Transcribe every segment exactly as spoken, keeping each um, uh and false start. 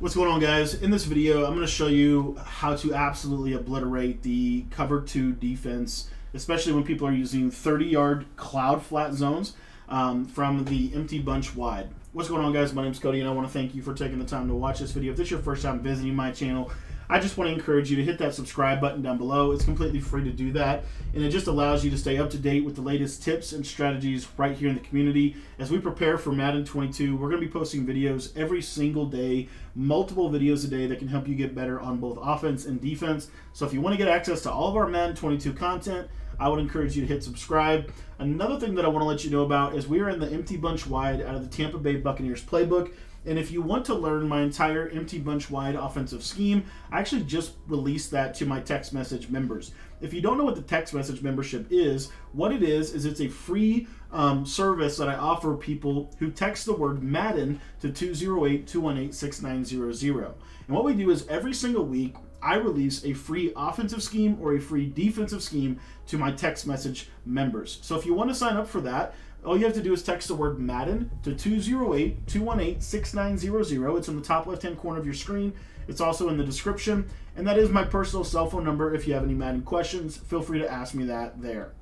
What's going on, guys? In this video, I'm going to show you how to absolutely obliterate the cover two defense, especially when people are using thirty yard cloud flat zones um, from the empty bunch wide. What's going on, guys? My name's Cody, and I want to thank you for taking the time to watch this video. If this is your first time visiting my channel, I just want to encourage you to hit that subscribe button down below. It's completely free to do that, and it just allows you to stay up to date with the latest tips and strategies right here in the community. As we prepare for Madden twenty-two, we're going to be posting videos every single day, multiple videos a day that can help you get better on both offense and defense. So if you want to get access to all of our Madden twenty-two content, I would encourage you to hit subscribe. Another thing that I want to let you know about is we are in the empty bunch wide out of the Tampa Bay Buccaneers playbook. And if you want to learn my entire empty bunch wide offensive scheme, I actually just released that to my text message members. If you don't know what the text message membership is, what it is is it's a free um, service that I offer people who text the word Madden to two zero eight, two one eight, six nine zero zero. And what we do is every single week, I release a free offensive scheme or a free defensive scheme to my text message members. So if you want to sign up for that, all you have to do is text the word Madden to two zero eight, two one eight, six nine zero zero. It's in the top left-hand corner of your screen. It's also in the description. And that is my personal cell phone number. If you have any Madden questions, feel free to ask me that there.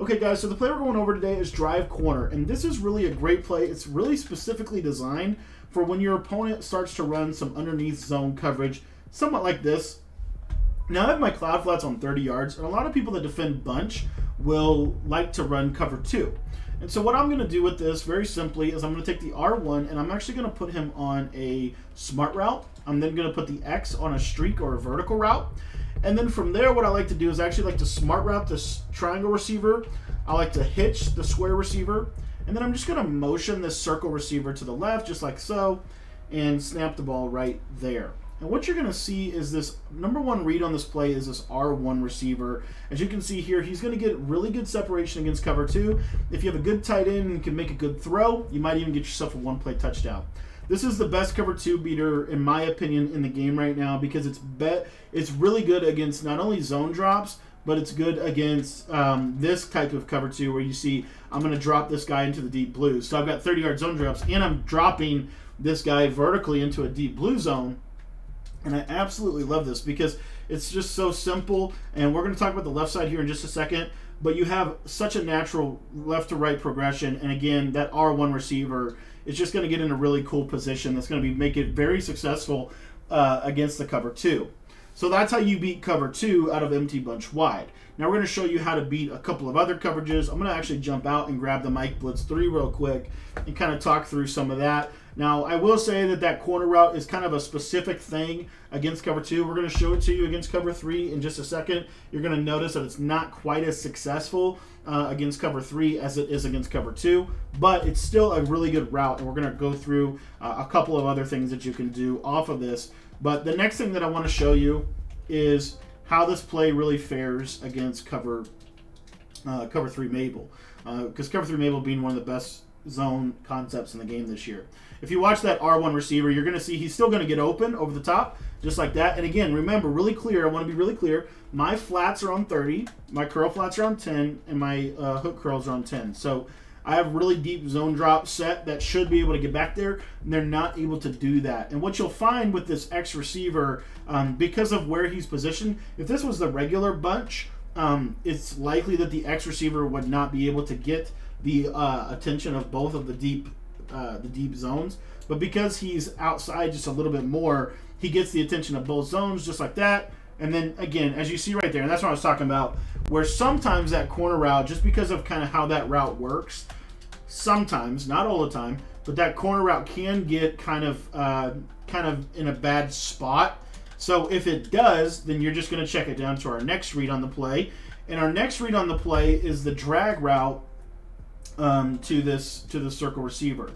Okay, guys, so the play we're going over today is Drive Corner, and this is really a great play. It's really specifically designed for when your opponent starts to run some underneath zone coverage, somewhat like this. Now, I have my cloud flats on thirty yards, and a lot of people that defend bunch will like to run cover two. And so what I'm going to do with this, very simply, is I'm going to take the R one, and I'm actually going to put him on a smart route. I'm then going to put the X on a streak or a vertical route. And then from there, what I like to do is I actually like to smart route this triangle receiver. I like to hitch the square receiver. And then I'm just going to motion this circle receiver to the left, just like so, and snap the ball right there. And what you're going to see is this number one read on this play is this R one receiver. As you can see here, he's going to get really good separation against cover two. If you have a good tight end and can make a good throw, you might even get yourself a one-play touchdown. This is the best cover two beater, in my opinion, in the game right now because it's bet it's really good against not only zone drops, but it's good against um, this type of cover two where you see I'm going to drop this guy into the deep blue. So I've got thirty yard zone drops, and I'm dropping this guy vertically into a deep blue zone. And I absolutely love this because it's just so simple. And we're going to talk about the left side here in just a second. But you have such a natural left to right progression. And again, that R one receiver is just going to get in a really cool position that's going to be make it very successful uh, against the cover two. So that's how you beat cover two out of empty bunch wide. Now we're going to show you how to beat a couple of other coverages. I'm going to actually jump out and grab the Mike Blitz three real quick and kind of talk through some of that. Now, I will say that that corner route is kind of a specific thing against cover two. We're going to show it to you against cover three in just a second. You're going to notice that it's not quite as successful uh, against cover three as it is against cover two, but it's still a really good route, and we're going to go through uh, a couple of other things that you can do off of this. But the next thing that I want to show you is how this play really fares against cover uh, cover three Mabel, because uh, cover three Mabel being one of the best zone concepts in the game this year. If you watch that R one receiver, you're going to see he's still going to get open over the top, just like that. And again, remember, really clear, I want to be really clear, my flats are on thirty, my curl flats are on ten, and my uh, hook curls are on ten. So I have really deep zone drop set that should be able to get back there, and they're not able to do that. And what you'll find with this X receiver, um, because of where he's positioned, if this was the regular bunch, um, it's likely that the X receiver would not be able to get the uh, attention of both of the deep uh, the deep zones. But because he's outside just a little bit more, he gets the attention of both zones just like that. And then again, as you see right there, and that's what I was talking about, where sometimes that corner route, just because of kind of how that route works, sometimes, not all the time, but that corner route can get kind of uh, kind of in a bad spot. So if it does, then you're just going to check it down to our next read on the play. And our next read on the play is the drag route Um, to this to the circle receiver.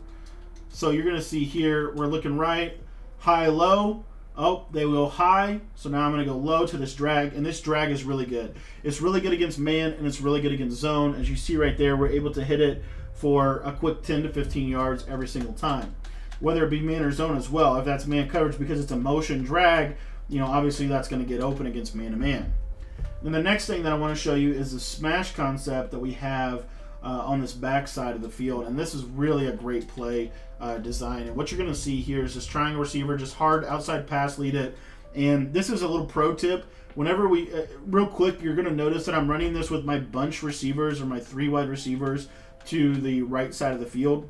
So you're gonna see here we're looking right, high, low. Oh, they will high. So now I'm gonna go low to this drag, and this drag is really good. It's really good against man, and it's really good against zone. As you see right there, we're able to hit it for a quick ten to fifteen yards every single time, whether it be man or zone as well. If that's man coverage, because it's a motion drag, you know, obviously that's gonna get open against man to man. And the next thing that I want to show you is the smash concept that we have uh, on this back side of the field. And this is really a great play uh, design. And what you're going to see here is this triangle receiver, just hard outside pass, lead it. And this is a little pro tip. Whenever we, uh, real quick, you're going to notice that I'm running this with my bunch receivers or my three wide receivers to the right side of the field.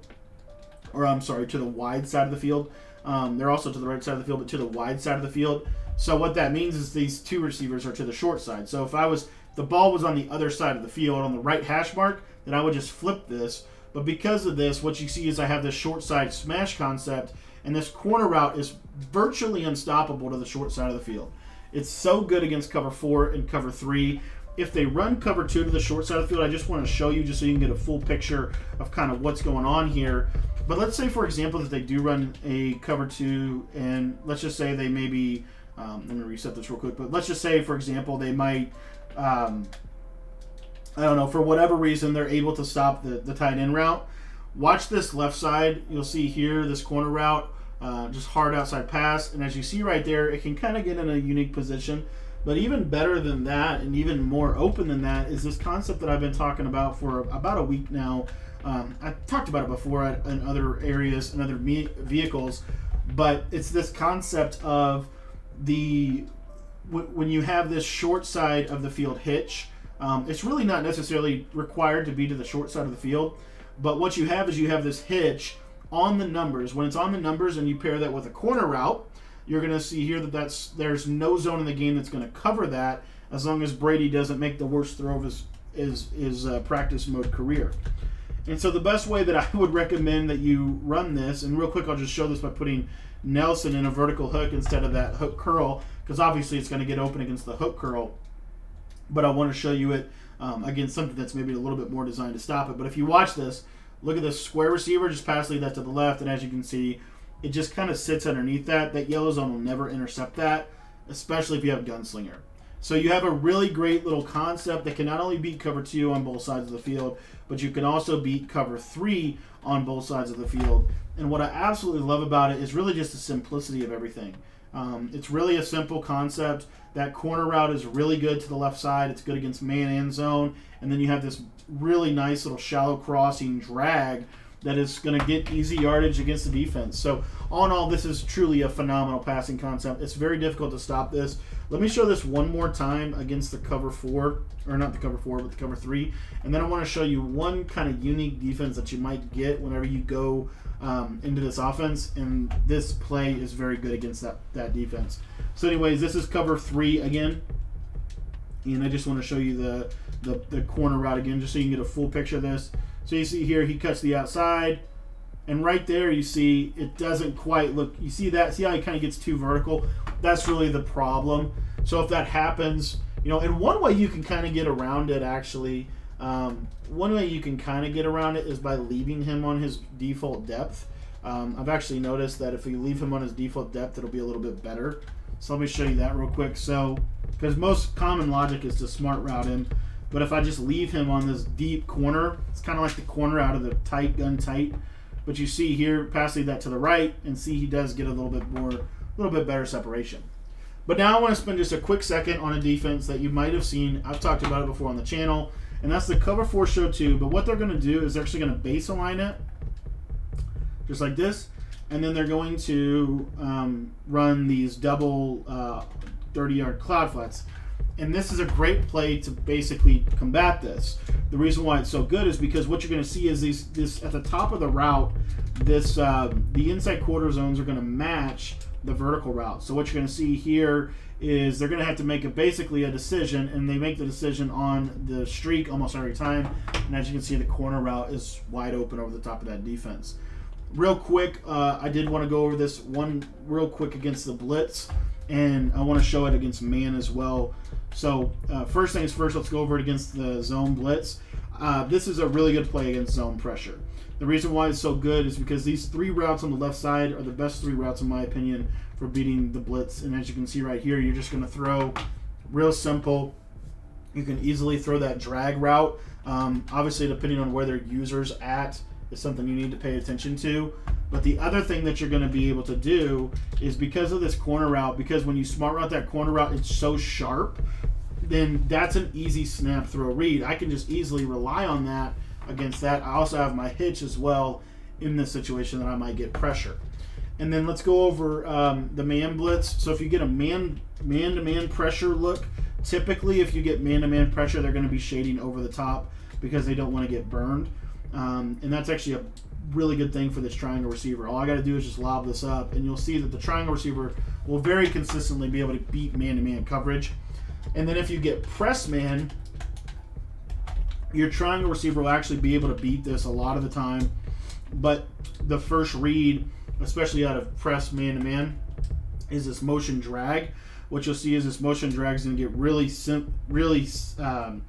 Or I'm sorry, to the wide side of the field. Um, they're also to the right side of the field, but to the wide side of the field. So what that means is these two receivers are to the short side. So if I was, the ball was on the other side of the field, on the right hash mark, then I would just flip this. But because of this, what you see is I have this short side smash concept, and this corner route is virtually unstoppable to the short side of the field. It's so good against cover four and cover three. If they run cover two to the short side of the field, I just want to show you just so you can get a full picture of kind of what's going on here. But let's say, for example, that they do run a cover two, and let's just say they maybe, um, let me reset this real quick, but let's just say, for example, they might, um, I don't know, for whatever reason, they're able to stop the, the tight end route. Watch this left side. You'll see here this corner route, uh, just hard outside pass. And as you see right there, it can kind of get in a unique position. But even better than that, and even more open than that, is this concept that I've been talking about for about a week now. Um, I talked about it before in other areas and other vehicles, but it's this concept of the when you have this short side of the field hitch. Um, it's really not necessarily required to be to the short side of the field, but what you have is you have this hitch on the numbers. When it's on the numbers and you pair that with a corner route, you're going to see here that that's, there's no zone in the game that's going to cover that, as long as Brady doesn't make the worst throw of his, his, his uh, practice mode career. And so the best way that I would recommend that you run this, and real quick I'll just show this by putting Nelson in a vertical hook instead of that hook curl, because obviously it's going to get open against the hook curl, but I want to show you it um, against something that's maybe a little bit more designed to stop it. But if you watch this, look at this square receiver, just pass lead that to the left, and as you can see, it just kind of sits underneath that. That yellow zone will never intercept that, especially if you have Gunslinger. So you have a really great little concept that can not only beat cover two on both sides of the field, but you can also beat cover three on both sides of the field. And what I absolutely love about it is really just the simplicity of everything. Um, it's really a simple concept. That corner route is really good to the left side. It's good against man and zone. And then you have this really nice little shallow crossing drag that is going to get easy yardage against the defense. So all in all, this is truly a phenomenal passing concept. It's very difficult to stop this. Let me show this one more time against the cover four, or not the cover four, but the cover three. And then I want to show you one kind of unique defense that you might get whenever you go um, into this offense. And this play is very good against that, that defense. So anyways, this is cover three again. And I just want to show you the, the, the corner route again, just so you can get a full picture of this. So you see here, he cuts the outside, and right there you see it doesn't quite look, you see that, see how he kind of gets too vertical? That's really the problem. So if that happens, you know, and one way you can kind of get around it actually, um, one way you can kind of get around it is by leaving him on his default depth. Um, I've actually noticed that if you leave him on his default depth, it'll be a little bit better. So let me show you that real quick. So, because most common logic is to smart route him. But if I just leave him on this deep corner, it's kind of like the corner out of the tight, gun tight. But you see here, pass lead that to the right, and see he does get a little bit more, a little bit better separation. But now I want to spend just a quick second on a defense that you might have seen. I've talked about it before on the channel, and that's the cover four show two. But what they're going to do is they're actually going to base align it, just like this. And then they're going to um, run these double uh, thirty-yard cloud flats. And this is a great play to basically combat this. The reason why it's so good is because what you're going to see is these, this at the top of the route, this uh, the inside quarter zones are going to match the vertical route. So what you're going to see here is they're going to have to make a, basically a decision, and they make the decision on the streak almost every time. And as you can see, the corner route is wide open over the top of that defense. Real quick, uh, I did want to go over this one real quick against the blitz. And I want to show it against man as well. So uh, first things first, let's go over it against the zone blitz. Uh, this is a really good play against zone pressure. The reason why it's so good is because these three routes on the left side are the best three routes, in my opinion, for beating the blitz. And as you can see right here, you're just going to throw real simple. You can easily throw that drag route. Um, obviously, depending on where their user's at is something you need to pay attention to. But the other thing that you're going to be able to do is, because of this corner route, because when you smart route that corner route, it's so sharp, then that's an easy snap throw read. I can just easily rely on that against that. I also have my hitch as well in this situation that I might get pressure. And then let's go over um, the man blitz. So if you get a man, man-to-man pressure look, typically if you get man-to-man pressure, they're going to be shading over the top because they don't want to get burned. Um, and that's actually a really good thing for this triangle receiver. All I got to do is just lob this up, and you'll see that the triangle receiver will very consistently be able to beat man-to-man coverage. And then if you get press man, your triangle receiver will actually be able to beat this a lot of the time. But the first read, especially out of press man-to-man, is this motion drag. What you'll see is this motion drag is going to get really, sim really, um,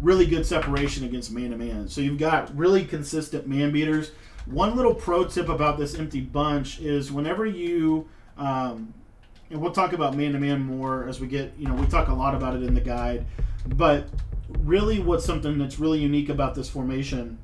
really good separation against man-to-man. So you've got really consistent man beaters. One little pro tip about this empty bunch is whenever you, um, and we'll talk about man-to-man more as we get, you know, we talk a lot about it in the guide, but really what's something that's really unique about this formation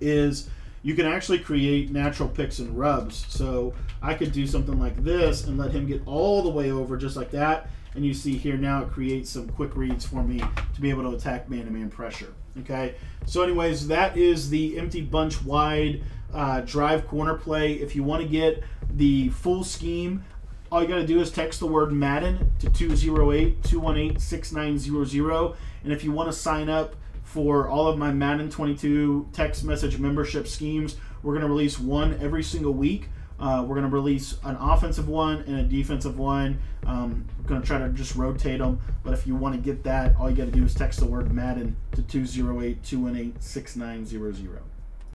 is you can actually create natural picks and rubs. So I could do something like this and let him get all the way over just like that. And you see here now it creates some quick reads for me to be able to attack man-to-man pressure. Okay. So anyways, that is the empty bunch wide uh, drive corner play. If you want to get the full scheme, all you got to do is text the word Madden to two zero eight, two one eight, six nine zero zero. And if you want to sign up for all of my Madden twenty-two text message membership schemes, we're going to release one every single week. Uh, we're going to release an offensive one and a defensive one. Um, we're going to try to just rotate them. But if you want to get that, all you got to do is text the word Madden to two zero eight, two one eight, six nine zero zero.